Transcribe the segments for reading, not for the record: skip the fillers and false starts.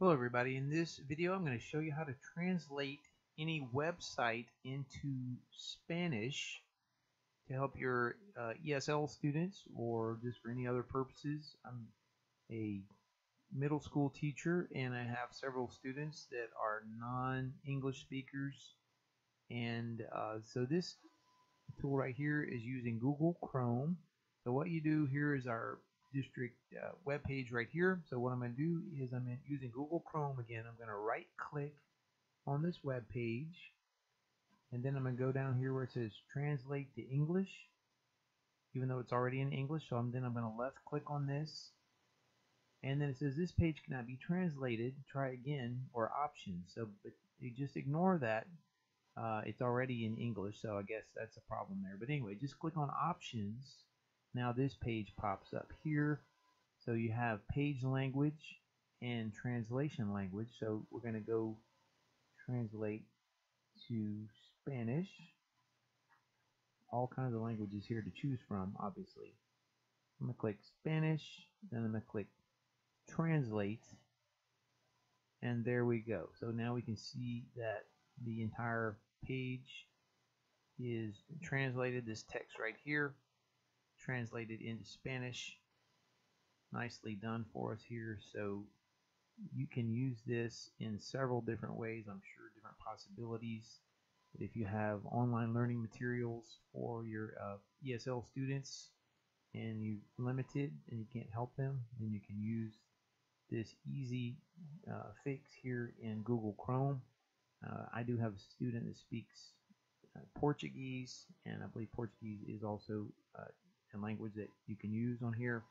Hello everybody, in this video I'm going to show you how to translate any website into Spanish to help your ESL students or just for any other purposes. I'm a middle school teacher and I have several students that are non-English speakers, and so this tool right here is using Google Chrome. So what you do here is our district web page right here. So what I'm going to do is I'm using Google Chrome again. I'm going to right click on this web page, and then I'm going to go down here where it says translate to English, even though it's already in English. So I'm going to left click on this, and then it says this page cannot be translated, try again, or options. So but you just ignore that. It's already in English, so I guess that's a problem there. But anyway, just click on options. Now this page pops up here. So you have page language and translation language. So we're going to go translate to Spanish. All kinds of languages here to choose from, obviously. I'm going to click Spanish, then I'm going to click translate, and there we go. So now we can see that the entire page is translated, this text right here, translated into Spanish. Nicely done for us here. So you can use this in several different ways, I'm sure, different possibilities. But if you have online learning materials for your ESL students and you're limited and you can't help them, then you can use this easy fix here in Google Chrome. I do have a student that speaks Portuguese, and I believe Portuguese is also a language that you can use on here,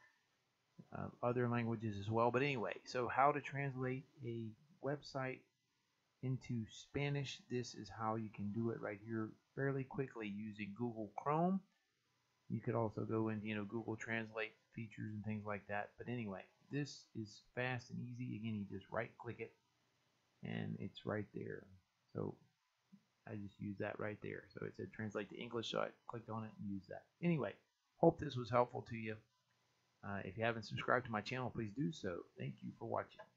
other languages as well. But anyway, so how to translate a website into Spanish. This is how you can do it right here fairly quickly using Google Chrome. You could also go in, Google Translate features and things like that. But anyway, this is fast and easy. Again, you just right click it and it's right there. So I just use that right there. So it said translate to English, so I clicked on it and used that. Anyway, hope this was helpful to you. If you haven't subscribed to my channel, please do so. Thank you for watching.